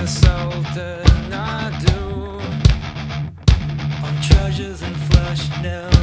consulted, I do on treasures and flesh now.